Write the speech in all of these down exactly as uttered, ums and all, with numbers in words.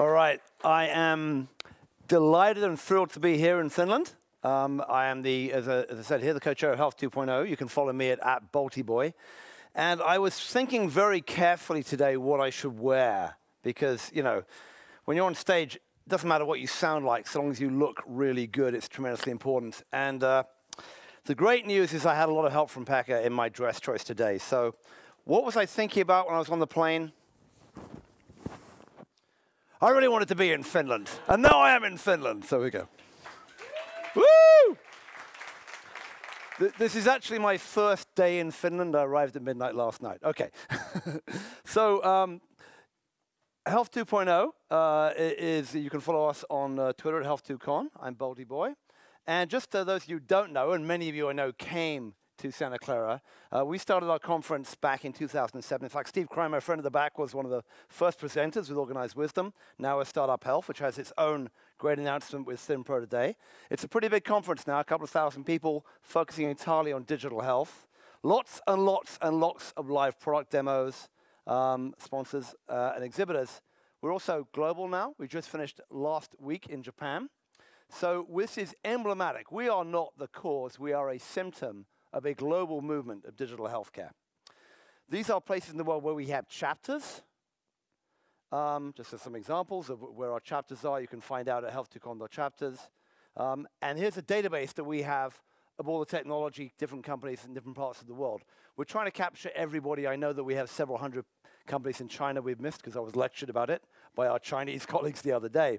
All right, I am delighted and thrilled to be here in Finland. Um, I am the, as I, as I said here, the co-chair of Health two point oh. You can follow me at, at Baltiboy. And I was thinking very carefully today what I should wear, because, you know, when you're on stage, it doesn't matter what you sound like, so long as you look really good, it's tremendously important. And uh, the great news is I had a lot of help from PECA in my dress choice today. So what was I thinking about when I was on the plane? I really wanted to be in Finland, and now I am in Finland. So we go. Woo! Th this is actually my first day in Finland. I arrived at midnight last night. Okay. So um, Health two point oh uh, is, you can follow us on uh, Twitter at Health two Con. I'm Baltiboy. And just uh, those of you who don't know, and many of you I know came to Santa Clara. Uh, we started our conference back in two thousand seven. In fact, Steve Crime, my friend at the back, was one of the first presenters with Organized Wisdom, now with Startup Health, which has its own great announcement with ThinPro today. It's a pretty big conference now, a couple of thousand people focusing entirely on digital health. Lots and lots and lots of live product demos, um, sponsors uh, and exhibitors. We're also global now. We just finished last week in Japan. So this is emblematic. We are not the cause, we are a symptom of a global movement of digital healthcare. These are places in the world where we have chapters. Um, just as some examples of where our chapters are, you can find out at health two con dot chapters. Um, and here's a database that we have of all the technology, different companies in different parts of the world. We're trying to capture everybody. I know that we have several hundred companies in China we've missed because I was lectured about it by our Chinese colleagues the other day.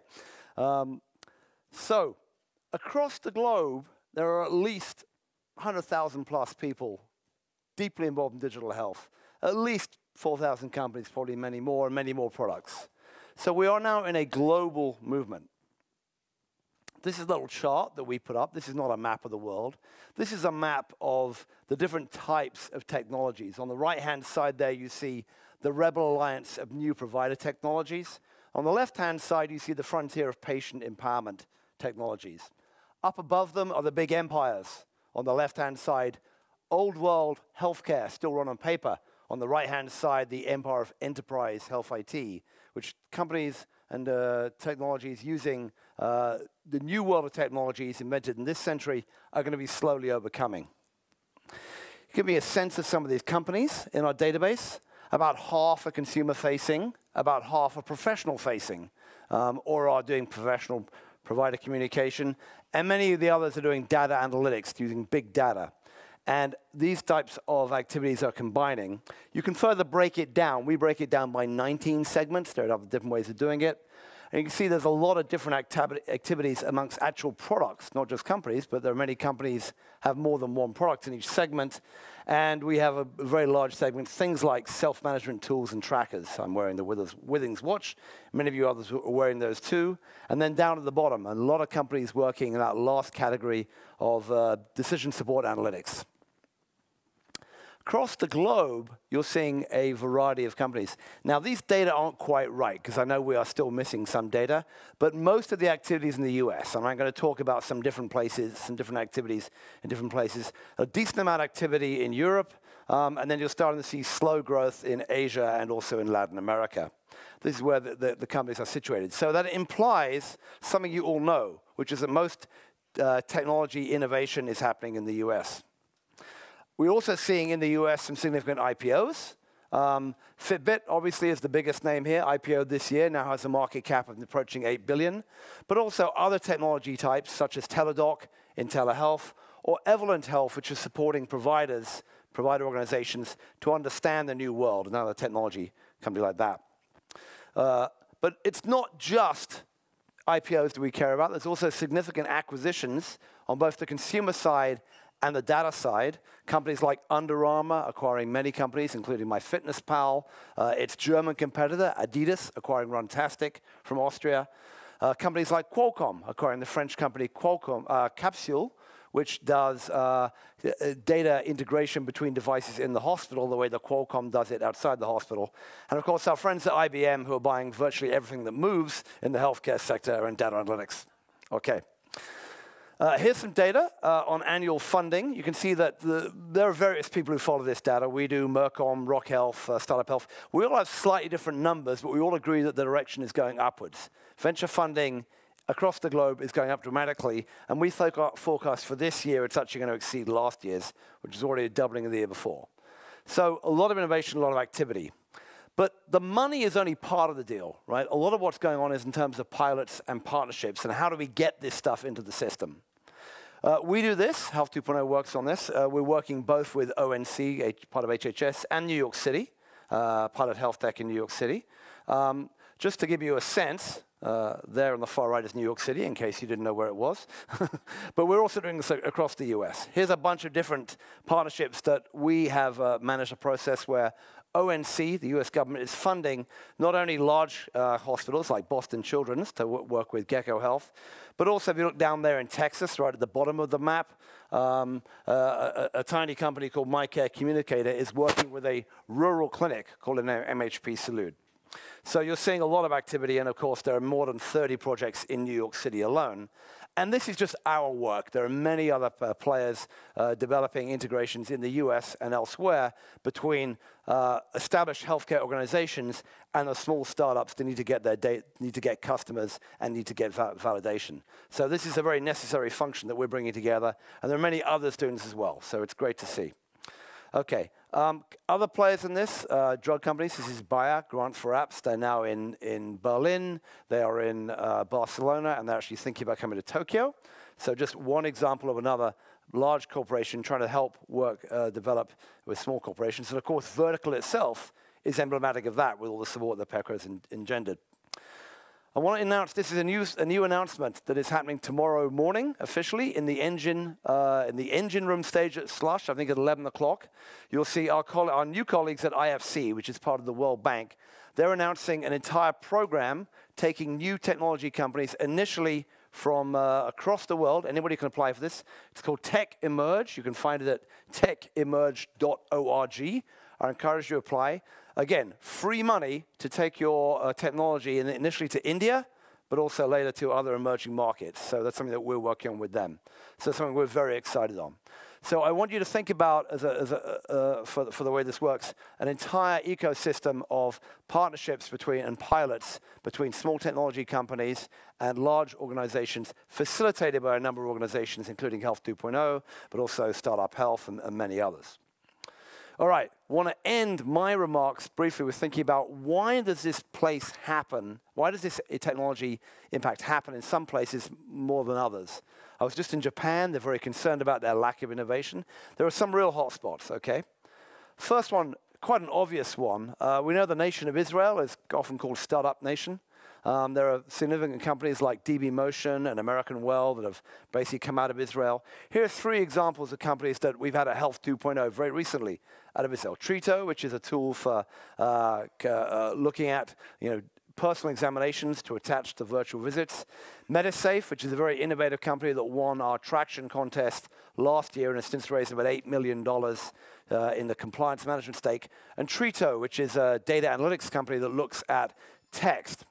Um, so across the globe, there are at least one hundred thousand plus people deeply involved in digital health. At least four thousand companies, probably many more, and many more products. So we are now in a global movement. This is a little chart that we put up. This is not a map of the world. This is a map of the different types of technologies. On the right-hand side there, you see the rebel alliance of new provider technologies. On the left-hand side, you see the frontier of patient empowerment technologies. Up above them are the big empires. On the left-hand side, old world healthcare, still run on paper. On the right-hand side, the empire of enterprise health I T, which companies and uh, technologies using uh, the new world of technologies invented in this century are going to be slowly overcoming. Give me a sense of some of these companies in our database. About half are consumer-facing, about half are professional-facing, um, or are doing professional provider communication, and many of the others are doing data analytics, using big data. And these types of activities are combining. You can further break it down. We break it down by nineteen segments. There are other different ways of doing it. And you can see there's a lot of different acti activities amongst actual products, not just companies, but there are many companies have more than one product in each segment. And we have a very large segment, things like self-management tools and trackers. I'm wearing the Withings watch. Many of you others are wearing those too. And then down at the bottom, a lot of companies working in that last category of uh, decision support analytics. Across the globe, you're seeing a variety of companies. Now, these data aren't quite right, because I know we are still missing some data, but most of the activities in the U S, and I'm going to talk about some different places, some different activities in different places, a decent amount of activity in Europe, um, and then you're starting to see slow growth in Asia and also in Latin America. This is where the, the, the companies are situated. So that implies something you all know, which is that most uh, technology innovation is happening in the U S. We're also seeing in the U S some significant I P Os. Um, Fitbit, obviously, is the biggest name here. I P O this year, now has a market cap of approaching eight billion dollars. But also other technology types, such as Teladoc in telehealth, or Evolent Health, which is supporting providers, provider organizations, to understand the new world, another technology company like that. Uh, but it's not just I P Os that we care about. There's also significant acquisitions on both the consumer side and the data side, companies like Under Armour acquiring many companies, including MyFitnessPal, uh, its German competitor, Adidas, acquiring Runtastic from Austria. Uh, companies like Qualcomm acquiring the French company Qualcomm uh, Capsule, which does uh, data integration between devices in the hospital, the way that Qualcomm does it outside the hospital. And of course, our friends at I B M, who are buying virtually everything that moves in the healthcare sector and data analytics. Okay. Uh, here's some data uh, on annual funding. You can see that the, there are various people who follow this data. We do, Mercom, Rock Health, uh, Startup Health. We all have slightly different numbers, but we all agree that the direction is going upwards. Venture funding across the globe is going up dramatically, and we forecast for this year it's actually going to exceed last year's, which is already a doubling of the year before. So a lot of innovation, a lot of activity. But the money is only part of the deal, right? A lot of what's going on is in terms of pilots and partnerships, and how do we get this stuff into the system? Uh, we do this. Health two point oh works on this. Uh, we're working both with O N C, part of H H S, and New York City, uh, part of health tech in New York City. Um, just to give you a sense, uh, there on the far right is New York City, in case you didn't know where it was. But we're also doing this across the U S. Here's a bunch of different partnerships that we have uh, managed a process where O N C, the U S government, is funding not only large uh, hospitals like Boston Children's to w work with Gecko Health, but also if you look down there in Texas, right at the bottom of the map, um, uh, a, a tiny company called MyCare Communicator is working with a rural clinic called an M H P Salud. So you're seeing a lot of activity, and of course there are more than thirty projects in New York City alone. And this is just our work. There are many other uh, players uh, developing integrations in the U S and elsewhere between uh, established healthcare organizations and the small startups that need to get their data, need to get customers, and need to get va validation. So this is a very necessary function that we're bringing together, and there are many other students as well. So it's great to see. Okay. Um, other players in this, uh, drug companies, this is Bayer, Grant for Apps. They're now in, in Berlin, they are in uh, Barcelona, and they're actually thinking about coming to Tokyo. So just one example of another large corporation trying to help work, uh, develop with small corporations. And of course, Vertical itself is emblematic of that with all the support that PECA has in engendered. I want to announce, this is a new, a new announcement that is happening tomorrow morning, officially, in the engine, uh, in the engine room stage at Slush, I think at eleven o'clock. You'll see our, our new colleagues at I F C, which is part of the World Bank. They're announcing an entire program taking new technology companies initially from uh, across the world. Anybody can apply for this. It's called Tech Emerge. You can find it at tech emerge dot org. I encourage you to apply. Again, free money to take your uh, technology in initially to India, but also later to other emerging markets. So that's something that we're working on with them. So something we're very excited on. So I want you to think about, as a, as a, uh, for, the, for the way this works, an entire ecosystem of partnerships between and pilots between small technology companies and large organizations, facilitated by a number of organizations, including Health two point oh, but also Startup Health and, and many others. All right, I want to end my remarks briefly with thinking about why does this place happen? Why does this technology impact happen in some places more than others? I was just in Japan. They're very concerned about their lack of innovation. There are some real hotspots, okay? First one, quite an obvious one. Uh, we know the nation of Israel is often called Startup Nation. Um, there are significant companies like D B Motion and American Well that have basically come out of Israel. Here are three examples of companies that we've had at Health two point oh very recently out of Israel. Trito, which is a tool for uh, uh, looking at, you know, personal examinations to attach to virtual visits. MediSafe, which is a very innovative company that won our traction contest last year and has since raised about eight million dollars uh, in the compliance management stake. And Trito, which is a data analytics company that looks at text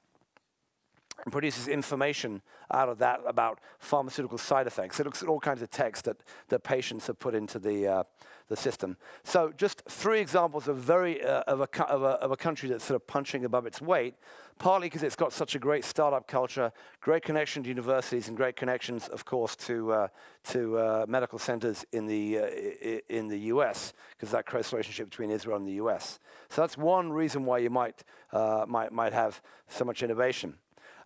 and produces information out of that about pharmaceutical side effects. It looks at all kinds of text that the patients have put into the, uh, the system. So just three examples of, very, uh, of, a, of, a, of a country that's sort of punching above its weight, partly because it's got such a great startup culture, great connection to universities, and great connections, of course, to, uh, to uh, medical centers in the, uh, in the U S, because that close relationship between Israel and the U S. So that's one reason why you might, uh, might, might have so much innovation.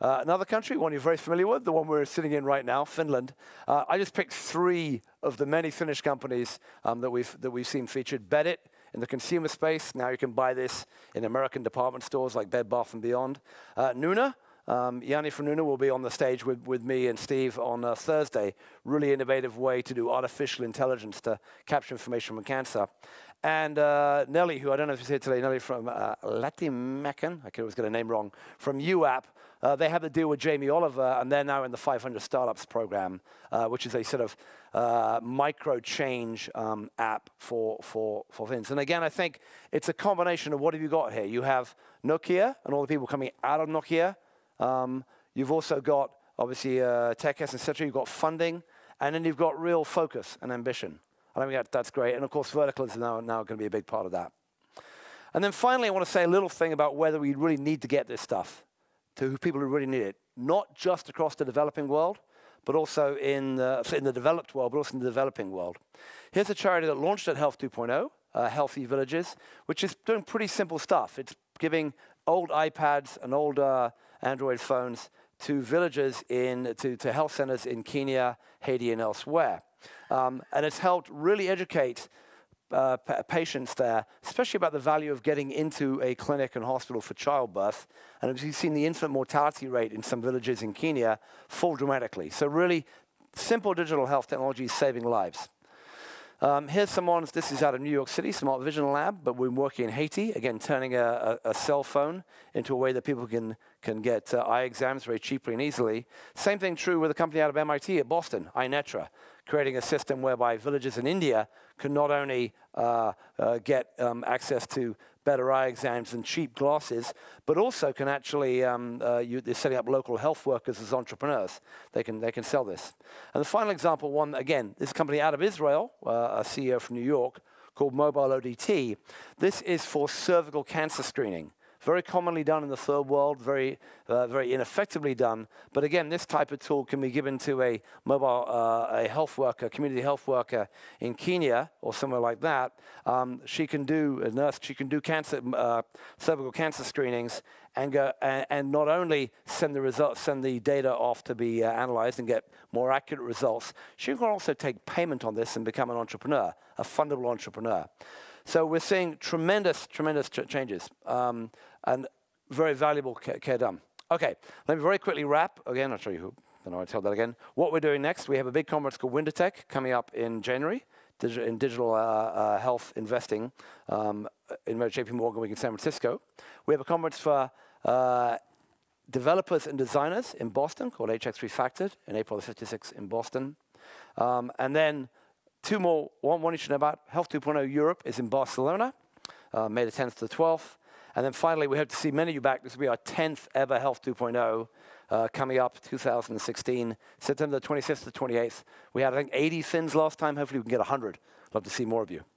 Uh, another country, one you're very familiar with, the one we're sitting in right now, Finland. Uh, I just picked three of the many Finnish companies um, that we've that we've seen featured. Bedit in the consumer space. Now you can buy this in American department stores like Bed Bath and Beyond. Uh, Nuna, um, Jani from Nuna will be on the stage with, with me and Steve on uh, Thursday. Really innovative way to do artificial intelligence to capture information from cancer. And uh, Nelly, who I don't know if she's here today, Nelly from uh, Latimecan, I could always get a name wrong, from U A P. Uh, they have a deal with Jamie Oliver, and they're now in the five hundred Startups program, uh, which is a sort of uh, micro-change um, app for, for, for Finns. And again, I think it's a combination of what have you got here? You have Nokia and all the people coming out of Nokia. Um, you've also got, obviously, uh, Tech S, et cetera. You've got funding. And then you've got real focus and ambition. I think that's great. And of course, Vertical is now, now going to be a big part of that. And then finally, I want to say a little thing about whether we really need to get this stuff to people who really need it, not just across the developing world, but also in the, in the developed world, but also in the developing world. Here's a charity that launched at Health two point oh, uh, Healthy Villages, which is doing pretty simple stuff. It's giving old iPads and old uh, Android phones to villagers, in, to, to health centers in Kenya, Haiti, and elsewhere. Um, and it's helped really educate uh, patients there, especially about the value of getting into a clinic and hospital for childbirth. And as you've seen, the infant mortality rate in some villages in Kenya fall dramatically. So really, simple digital health technology is saving lives. Um, here's someone's, this is out of New York City, Smart Vision Lab, but we're working in Haiti, again, turning a, a, a cell phone into a way that people can, can get uh, eye exams very cheaply and easily. Same thing true with a company out of M I T at Boston, iNetra, creating a system whereby villagers in India can not only uh, uh, get um, access to better eye exams and cheap glasses, but also can actually, um, uh, you, they're setting up local health workers as entrepreneurs. They can, they can sell this. And the final example, one, again, this company out of Israel, uh, a C E O from New York, called Mobile O D T. This is for cervical cancer screening. Very commonly done in the third world, very, uh, very ineffectively done. But again, this type of tool can be given to a mobile, uh, a health worker, community health worker in Kenya or somewhere like that. Um, she can do a nurse. She can do cancer, uh, cervical cancer screenings, and go and, and not only send the results, send the data off to be uh, analyzed and get more accurate results. She can also take payment on this and become an entrepreneur, a fundable entrepreneur. So we're seeing tremendous, tremendous ch changes. Um, And very valuable care done. Okay, let me very quickly wrap. Again, I'll show you who, I don't know, I tell that again. What we're doing next, we have a big conference called WinterTech coming up in January, dig in digital uh, uh, health investing um, in J P Morgan Week in San Francisco. We have a conference for uh, developers and designers in Boston called H X Refactored in April the fifty-sixth in Boston. Um, and then two more, one, one you should know about, Health two point oh Europe is in Barcelona, uh, May the tenth to the twelfth. And then finally, we hope to see many of you back. This will be our tenth ever Health two point oh uh, coming up, two thousand sixteen, September the twenty-fifth to the twenty-eighth. We had, I think, eighty fins last time. Hopefully, we can get one hundred. Love to see more of you.